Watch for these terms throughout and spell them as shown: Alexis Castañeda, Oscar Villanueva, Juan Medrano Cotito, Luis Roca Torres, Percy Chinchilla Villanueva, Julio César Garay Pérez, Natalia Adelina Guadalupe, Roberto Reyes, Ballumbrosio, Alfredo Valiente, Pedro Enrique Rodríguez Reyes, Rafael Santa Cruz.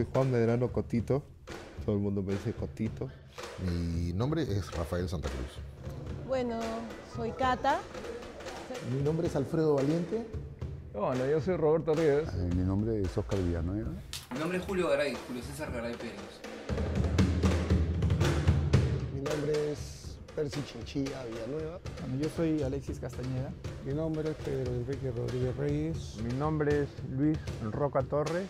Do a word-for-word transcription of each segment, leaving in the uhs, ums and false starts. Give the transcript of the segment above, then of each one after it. soy Juan Medrano Cotito, todo el mundo me dice Cotito. Mi nombre es Rafael Santa Cruz. Bueno, soy Cata. Mi nombre es Alfredo Valiente. Bueno, yo soy Roberto Reyes. Eh, mi nombre es Oscar Villanueva. Mi nombre es Julio Garay, Julio César Garay Pérez. Mi nombre es Percy Chinchilla Villanueva. Bueno, yo soy Alexis Castañeda. Mi nombre es Pedro Enrique Rodríguez Reyes. Mi nombre es Luis Roca Torres.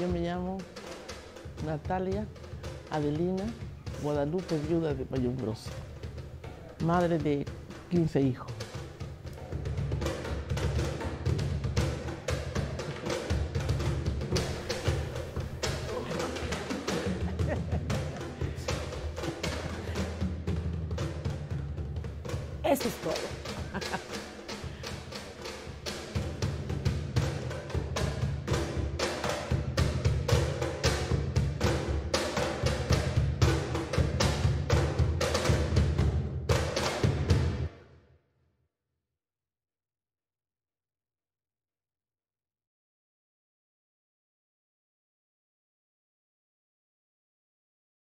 Yo me llamo Natalia Adelina Guadalupe, viuda de Ballumbrosio, madre de quince hijos. Eso es todo.